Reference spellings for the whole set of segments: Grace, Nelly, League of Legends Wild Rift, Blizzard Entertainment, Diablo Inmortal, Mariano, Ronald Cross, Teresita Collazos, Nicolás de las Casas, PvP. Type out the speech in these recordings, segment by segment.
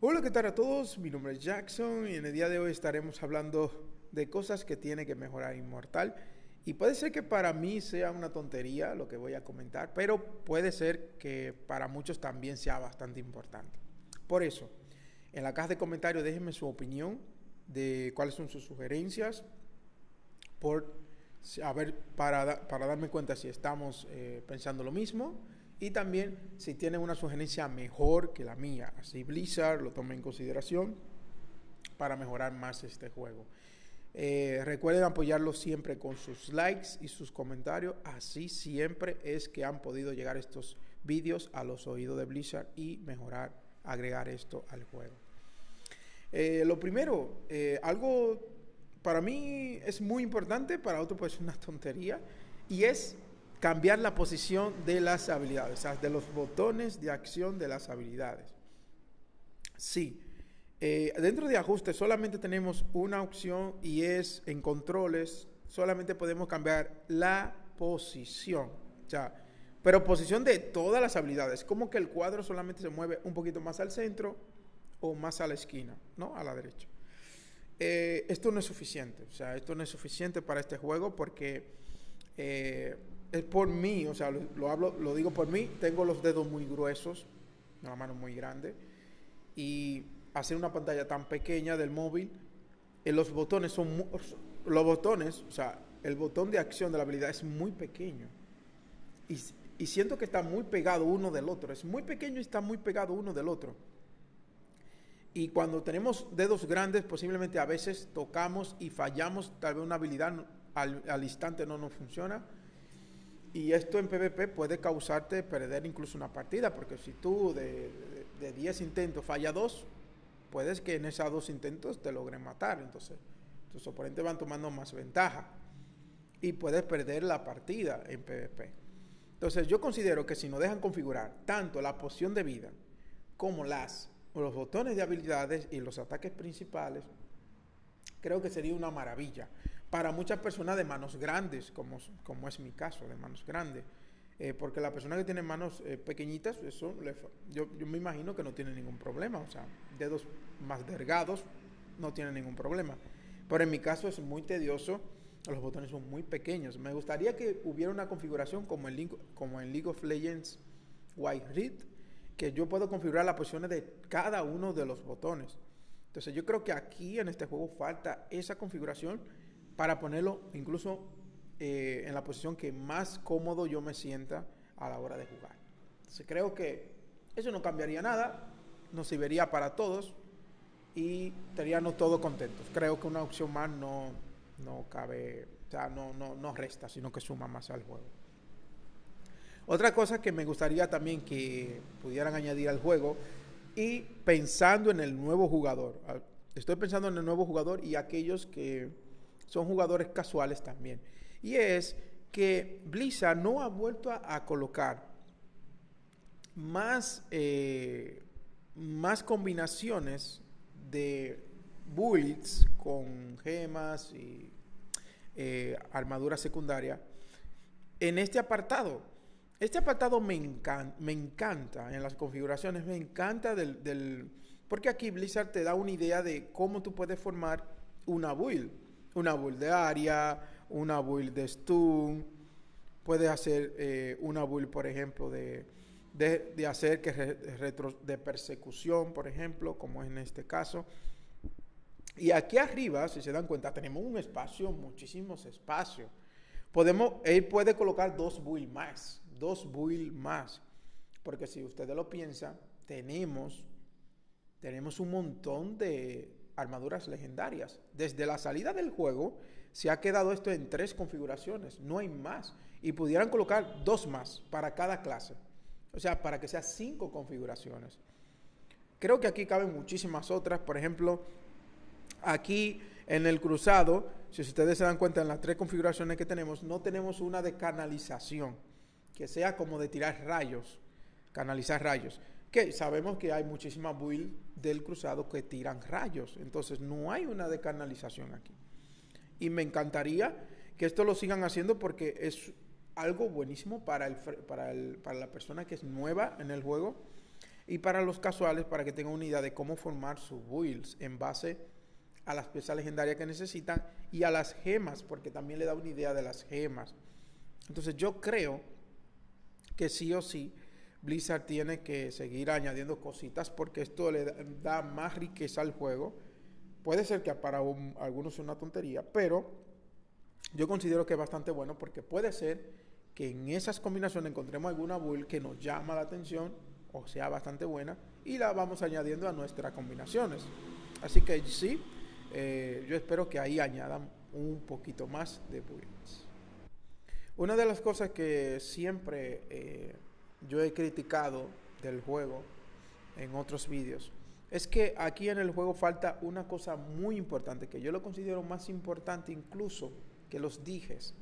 Hola, ¿qué tal a todos? Mi nombre es Jackson y en el día de hoy estaremos hablando de cosas que tiene que mejorar Immortal. Y puede ser que para mí sea una tontería lo que voy a comentar, pero puede ser que para muchos también sea bastante importante. Por eso, en la caja de comentarios déjenme su opinión de cuáles son sus sugerencias para darme cuenta si estamos pensando lo mismo. Y también si tienen una sugerencia mejor que la mía, así Blizzard lo tome en consideración para mejorar más este juego. Recuerden apoyarlo siempre con sus likes y sus comentarios, así siempre es que han podido llegar estos vídeos a los oídos de Blizzard y mejorar, agregar esto al juego. Lo primero, algo para mí es muy importante, para otro pues una tontería, y es cambiar la posición de las habilidades, o sea, de los botones de acción de las habilidades. Sí, dentro de ajustes solamente tenemos una opción y es en controles, solamente podemos cambiar la posición, o sea, pero posición de todas las habilidades, como que el cuadro solamente se mueve un poquito más al centro o más a la esquina, ¿no? A la derecha. Esto no es suficiente, o sea, esto no es suficiente para este juego porque... es por mí, o sea, lo digo por mí, tengo los dedos muy gruesos, una mano muy grande, y hacer una pantalla tan pequeña del móvil, los botones son muy, o sea, el botón de acción de la habilidad es muy pequeño, y siento que está muy pegado uno del otro, es muy pequeño y está muy pegado uno del otro, y cuando tenemos dedos grandes, posiblemente a veces tocamos y fallamos, tal vez una habilidad al instante no nos funciona. Y esto en PvP puede causarte perder incluso una partida, porque si tú de 10 intentos falla 2, puedes que en esos 2 intentos te logren matar. Entonces, tus oponentes van tomando más ventaja y puedes perder la partida en PvP. Entonces, yo considero que si no dejan configurar tanto la poción de vida como los botones de habilidades y los ataques principales, creo que sería una maravilla. Para muchas personas de manos grandes, como es mi caso, de manos grandes. Porque la persona que tiene manos pequeñitas, eso yo me imagino que no tiene ningún problema. O sea, dedos más delgados no tienen ningún problema. Pero en mi caso es muy tedioso, los botones son muy pequeños. Me gustaría que hubiera una configuración como en League of Legends Wild Rift, que yo puedo configurar las posiciones de cada uno de los botones. Entonces yo creo que aquí en este juego falta esa configuración, para ponerlo incluso en la posición que más cómodo yo me sienta a la hora de jugar. Entonces creo que eso no cambiaría nada, nos serviría para todos y estaríamos todos contentos. Creo que una opción más no cabe, o sea, no resta, sino que suma más al juego. Otra cosa que me gustaría también que pudieran añadir al juego, y pensando en el nuevo jugador, estoy pensando en el nuevo jugador y aquellos que... son jugadores casuales también. Y es que Blizzard no ha vuelto a colocar más combinaciones de builds con gemas y armadura secundaria en este apartado. Este apartado me encanta en las configuraciones, me encanta porque aquí Blizzard te da una idea de cómo tú puedes formar una build. Una build de área, una build de stun, puedes hacer una build, por ejemplo, de hacer que de persecución, por ejemplo, como en este caso. Y aquí arriba, si se dan cuenta, tenemos un espacio, muchísimos espacios. Él puede colocar dos builds más, porque si ustedes lo piensan, tenemos un montón de armaduras legendarias. Desde la salida del juego se ha quedado esto en 3 configuraciones, no hay más, y pudieran colocar 2 más para cada clase, o sea, para que sea 5 configuraciones. Creo que aquí caben muchísimas otras. Por ejemplo, aquí en el cruzado, si ustedes se dan cuenta, en las 3 configuraciones que tenemos, no tenemos una de canalización, que sea como de tirar rayos, canalizar rayos. Que sabemos que hay muchísimas builds del cruzado que tiran rayos. Entonces no hay una de canalización aquí. Y me encantaría que esto lo sigan haciendo porque es algo buenísimo para la persona que es nueva en el juego. Y para los casuales, para que tengan una idea de cómo formar sus builds en base a las piezas legendarias que necesitan y a las gemas, porque también le da una idea de las gemas. Entonces yo creo que sí o sí Blizzard tiene que seguir añadiendo cositas, porque esto le da más riqueza al juego. Puede ser que para algunos sea una tontería, pero yo considero que es bastante bueno, porque puede ser que en esas combinaciones encontremos alguna build que nos llama la atención o sea bastante buena y la vamos añadiendo a nuestras combinaciones. Así que sí, yo espero que ahí añadan un poquito más de builds. Una de las cosas que siempre yo he criticado del juego en otros vídeos es que aquí en el juego falta una cosa muy importante, que yo lo considero más importante incluso que los dijes.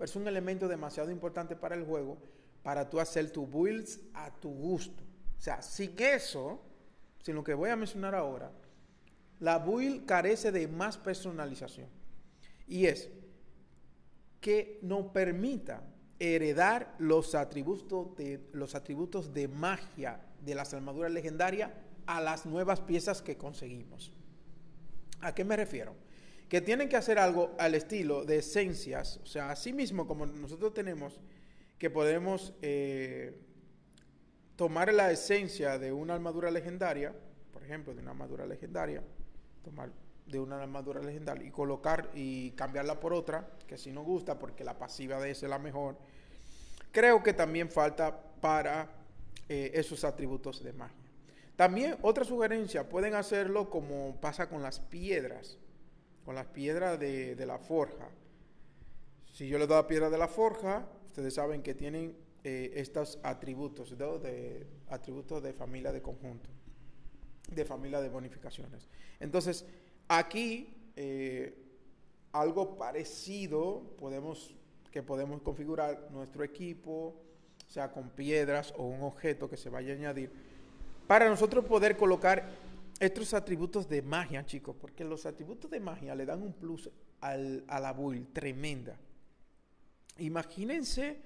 Es un elemento demasiado importante para el juego, para tú hacer tus builds a tu gusto. O sea, sin eso, sin lo que voy a mencionar ahora, la build carece de más personalización. Y es que no permita heredar los atributos de magia de las armaduras legendarias a las nuevas piezas que conseguimos. ¿A qué me refiero? Que tienen que hacer algo al estilo de esencias. O sea, así mismo como nosotros tenemos que podemos tomar la esencia de una armadura legendaria, por ejemplo, de una armadura legendaria, y colocar y cambiarla por otra, que si nos gusta porque la pasiva de esa es la mejor. Creo que también falta para esos atributos de magia. También otra sugerencia, pueden hacerlo como pasa con las piedras. Con las piedras de la forja. Si yo les doy la piedra de la forja, ustedes saben que tienen estos atributos, ¿no? Atributos de familia de conjunto, de familia de bonificaciones. Entonces, aquí algo parecido que podemos configurar nuestro equipo, o sea, con piedras o un objeto que se vaya a añadir, para nosotros poder colocar estos atributos de magia, chicos, porque los atributos de magia le dan un plus a la build tremenda. Imagínense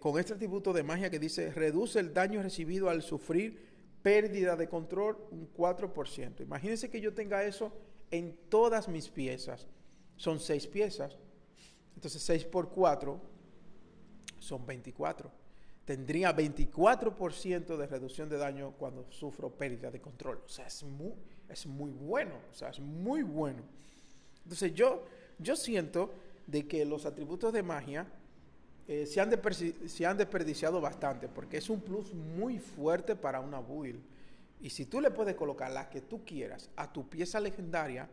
con este atributo de magia que dice, reduce el daño recibido al sufrir pérdida de control un 4%. Imagínense que yo tenga eso en todas mis piezas. Son 6 piezas. Entonces 6 por 4 son 24. Tendría 24% de reducción de daño cuando sufro pérdida de control. O sea, es muy bueno. O sea, es muy bueno. Entonces, yo siento de que los atributos de magia se han desperdiciado bastante, porque es un plus muy fuerte para una build. Y si tú le puedes colocar la que tú quieras a tu pieza legendaria,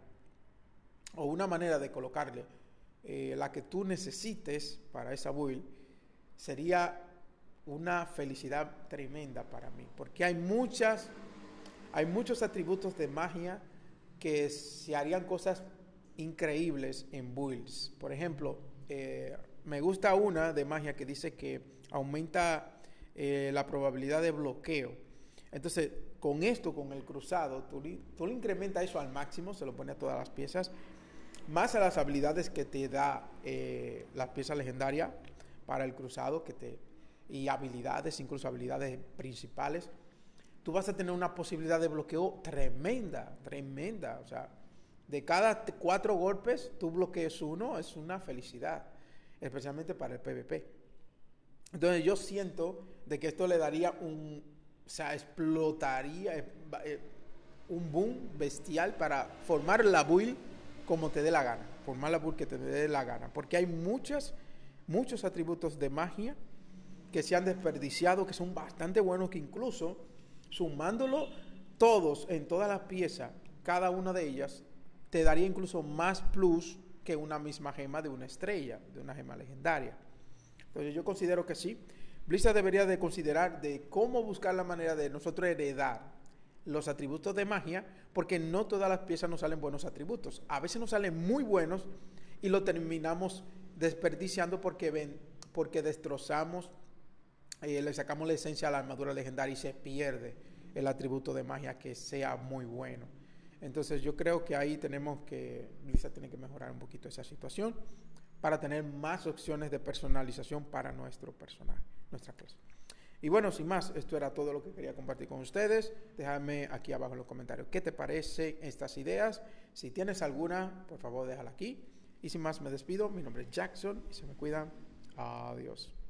o una manera de colocarle la que tú necesites para esa build, sería una felicidad tremenda para mí, porque hay muchos atributos de magia que se harían cosas increíbles en builds. Por ejemplo, me gusta una de magia que dice que aumenta la probabilidad de bloqueo. Entonces, con esto, con el cruzado, tú le incrementas eso al máximo, se lo pone a todas las piezas, más a las habilidades que te da la pieza legendaria para el cruzado, y habilidades, incluso habilidades principales. Tú vas a tener una posibilidad de bloqueo tremenda, tremenda. O sea, de cada 4 golpes, tú bloquees uno, es una felicidad, especialmente para el PvP. Entonces yo siento de que esto le daría explotaría un boom bestial para formar la build como te dé la gana, formar la build que te dé la gana, porque hay muchos atributos de magia que se han desperdiciado, que son bastante buenos, que incluso sumándolo todos en todas las piezas, cada una de ellas, te daría incluso más plus que una misma gema de una estrella, de una gema legendaria. Entonces yo considero que sí, Blizzard debería de considerar de cómo buscar la manera de nosotros heredar los atributos de magia, porque no todas las piezas nos salen buenos atributos. A veces nos salen muy buenos y lo terminamos desperdiciando porque destrozamos, le sacamos la esencia a la armadura legendaria y se pierde el atributo de magia que sea muy bueno. Entonces yo creo que ahí Blizzard tiene que mejorar un poquito esa situación para tener más opciones de personalización para nuestra clase. Y bueno, sin más, esto era todo lo que quería compartir con ustedes. Déjame aquí abajo en los comentarios qué te parecen estas ideas. Si tienes alguna, por favor déjala aquí. Y sin más, me despido. Mi nombre es Jackson y se me cuidan. Adiós.